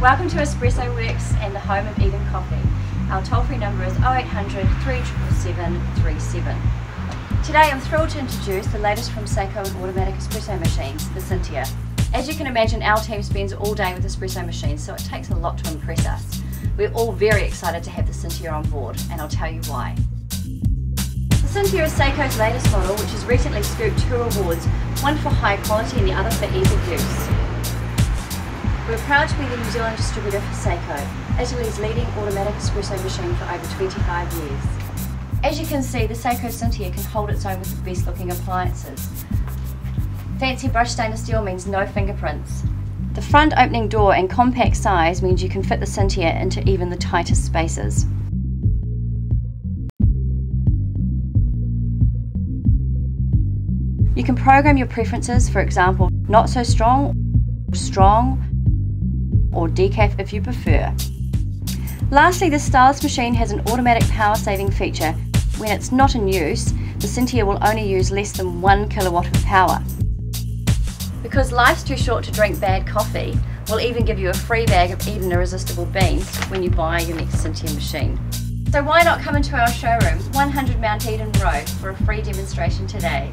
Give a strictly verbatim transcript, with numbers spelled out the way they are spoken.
Welcome to Espresso Workz and the home of Eden Coffee. Our toll-free number is oh eight hundred, three seven seven, three seven. Today I'm thrilled to introduce the latest from Saeco and automatic espresso machines, the Syntia. As you can imagine, our team spends all day with espresso machines, so it takes a lot to impress us. We're all very excited to have the Syntia on board, and I'll tell you why. The Syntia is Saeco's latest model, which has recently scooped two awards, one for high quality and the other for ease of use. We're proud to be the New Zealand distributor for Saeco, Italy's leading automatic espresso machine for over twenty-five years. As you can see, the Saeco Syntia can hold its own with the best looking appliances. Fancy brushed stainless steel means no fingerprints. The front opening door and compact size means you can fit the Syntia into even the tightest spaces. You can program your preferences, for example, not so strong, strong, or decaf if you prefer. Lastly, the stylus machine has an automatic power saving feature. When it's not in use, the Syntia will only use less than one kilowatt of power. Because life's too short to drink bad coffee, we'll even give you a free bag of Eden Irresistible beans when you buy your next Syntia machine. So why not come into our showroom, one hundred Mount Eden Road, for a free demonstration today.